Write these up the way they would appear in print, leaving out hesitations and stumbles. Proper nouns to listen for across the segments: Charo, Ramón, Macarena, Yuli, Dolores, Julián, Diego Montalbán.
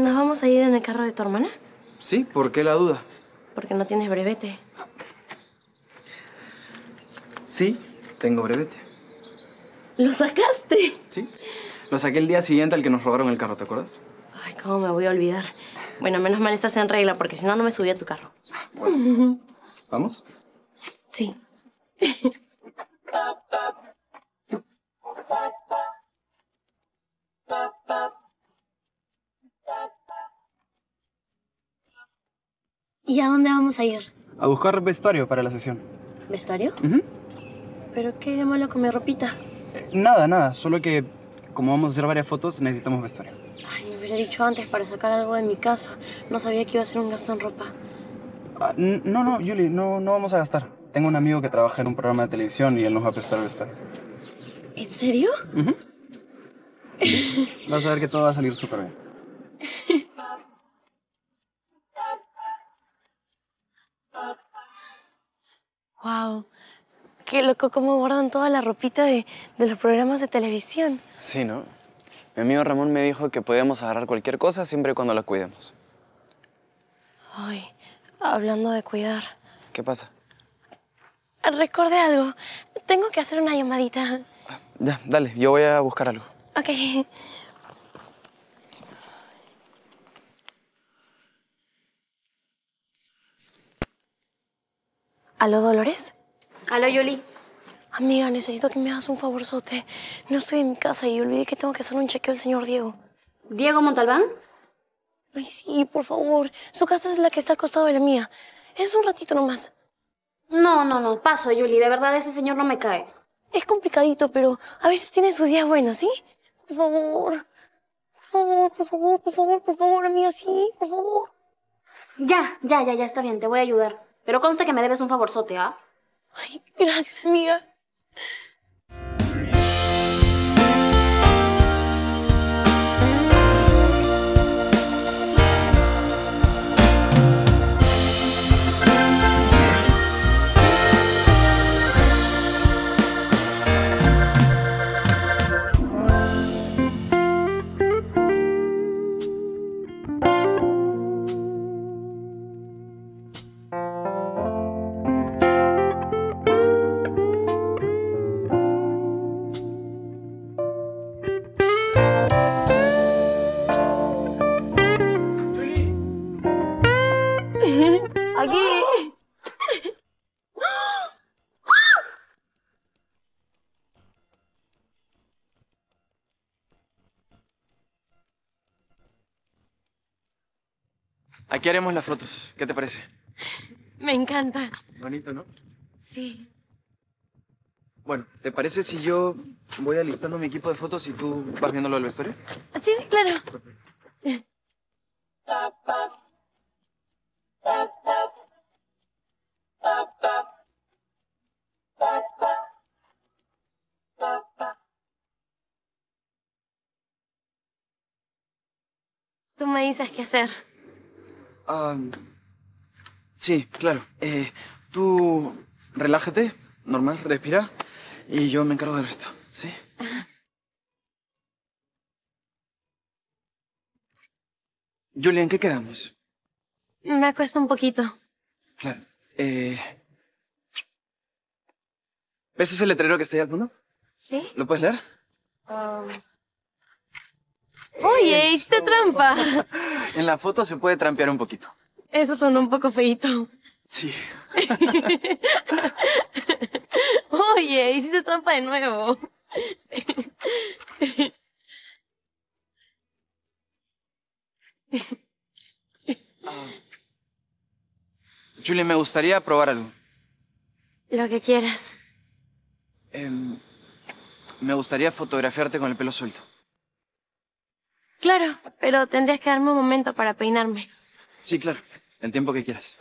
¿Nos vamos a ir en el carro de tu hermana? Sí, ¿por qué la duda? Porque no tienes brevete. Sí, tengo brevete. ¿Lo sacaste? Sí, lo saqué el día siguiente al que nos robaron el carro, ¿te acuerdas? Ay, cómo me voy a olvidar. Bueno, menos mal estás en regla, porque si no, no me subí a tu carro. Bueno, ¿vamos? Sí. ¿Y a dónde vamos a ir? A buscar vestuario para la sesión. ¿Vestuario? Uh-huh. ¿Pero qué hay de malo con mi ropita? Nada. Solo que, como vamos a hacer varias fotos, necesitamos vestuario. Ay, me hubiera dicho antes para sacar algo de mi casa. No sabía que iba a ser un gasto en ropa. Ah, no, Yuli, no vamos a gastar. Tengo un amigo que trabaja en un programa de televisión y él nos va a prestar el vestuario. ¿En serio? Uh-huh. Vas a ver que todo va a salir súper bien. Wow. Qué loco cómo guardan toda la ropita de los programas de televisión. Sí, ¿no? Mi amigo Ramón me dijo que podíamos agarrar cualquier cosa siempre y cuando la cuidemos. Ay, hablando de cuidar. ¿Qué pasa? Recordé algo. Tengo que hacer una llamadita. Ya, dale. Yo voy a buscar algo. Ok. ¿Aló, Dolores? Aló, Yuli. Amiga, necesito que me hagas un favorzote. No estoy en mi casa y olvidé que tengo que hacer un chequeo al señor Diego. ¿Diego Montalbán? Ay, sí, por favor. Su casa es la que está al costado de la mía. Es un ratito nomás. No. Paso, Yuli. De verdad, ese señor no me cae. Es complicadito, pero a veces tiene sus días buenos, ¿sí? Por favor. Por favor, amiga, sí. Por favor. Ya. Está bien, te voy a ayudar. Pero consta que me debes un favorzote, ¿ah? Ay, gracias, amiga. Aquí haremos las fotos. ¿Qué te parece? Me encanta. Bonito, ¿no? Sí. Bueno, ¿te parece si yo voy alistando mi equipo de fotos y tú vas viéndolo al vestuario? Sí, claro. Tú me dices qué hacer. Sí, claro. Tú relájate, normal, respira, y yo me encargo del resto, ¿sí? Ajá. Julián, ¿qué quedamos? Me acuesto un poquito. Claro. ¿Ves ese letrero que está ahí al fondo? Sí. ¿Lo puedes leer? Oye, hiciste trampa. En la foto se puede trampear un poquito. Eso sonó un poco feíto. Sí. Oye, hiciste trampa de nuevo. Julie, me gustaría probar algo. Lo que quieras. Me gustaría fotografiarte con el pelo suelto. Claro, pero tendrías que darme un momento para peinarme. Sí, claro. El tiempo que quieras.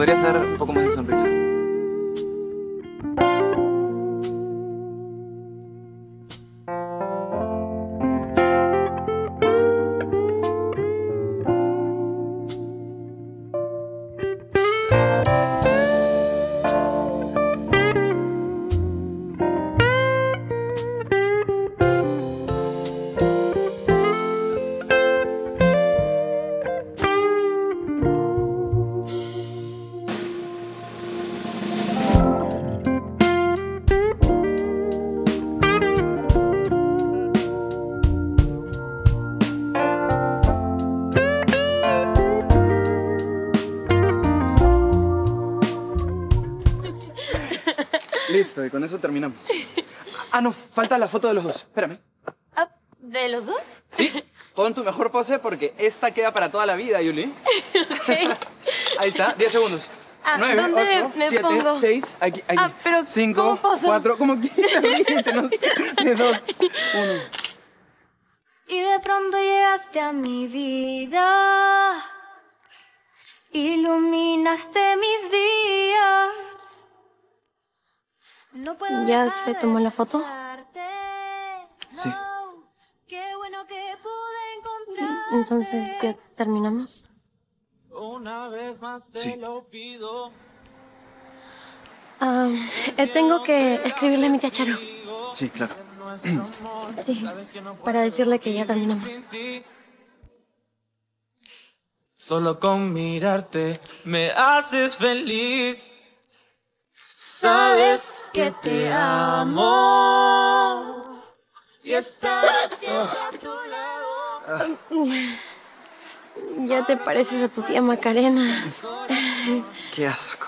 podrías dar un poco más de sonrisa. Listo, y con eso terminamos. Ah, no, falta la foto de los dos. Espérame. ¿De los dos? Sí. Pon tu mejor pose porque esta queda para toda la vida, Yuli. Okay. Ahí está, 10 segundos. 9, 8, 7, 6, aquí. Pero 5, 4, como quieras, 20, no sé, 2, 1. Y de pronto llegaste a mi vida, iluminaste mis días. ¿Ya se tomó la foto? Sí. Entonces, ¿qué terminamos? Sí. Tengo que escribirle a mi tía Charo. Sí, claro. Sí, para decirle que ya terminamos. Solo con mirarte me haces feliz. Sabes que te amo y estás a tu lado. Ya te pareces a tu tía Macarena. Qué asco.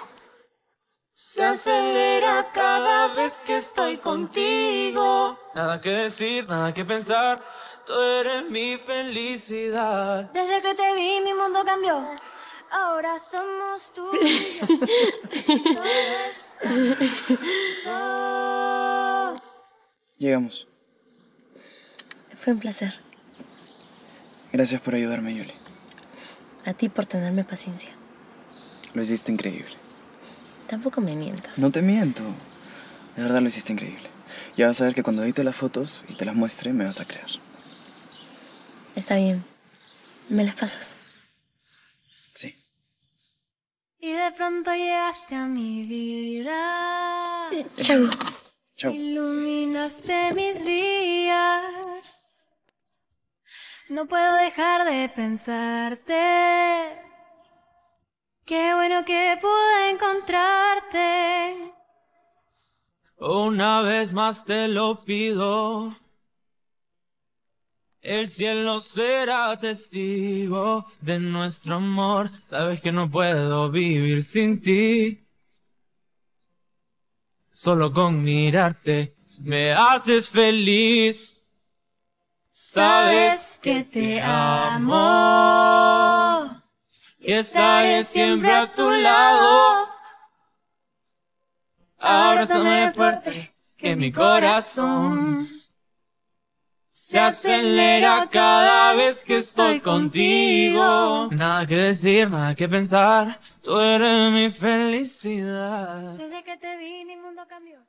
Se acelera cada vez que estoy contigo. Nada que decir, nada que pensar. Tú eres mi felicidad. Desde que te vi mi mundo cambió. Ahora somos tú y yo. Todo está, todo. Llegamos. Fue un placer. Gracias por ayudarme, Yuli. A ti por tenerme paciencia. Lo hiciste increíble. Tampoco me mientas. No te miento. De verdad lo hiciste increíble. Ya vas a ver que cuando edite las fotos y te las muestre, me vas a creer. Está bien. ¿Me las pasas? Y de pronto llegaste a mi vida. Chau. Chau. Iluminaste mis días. No puedo dejar de pensarte. Qué bueno que pude encontrarte. Una vez más te lo pido. El cielo será testigo de nuestro amor. Sabes que no puedo vivir sin ti. Solo con mirarte me haces feliz. Sabes que te amo y estaré siempre a tu lado. Abrázame fuerte que mi corazón se acelera cada vez que estoy contigo. Nada que decir, nada que pensar. Tú eres mi felicidad. Desde que te vi, mi mundo cambió.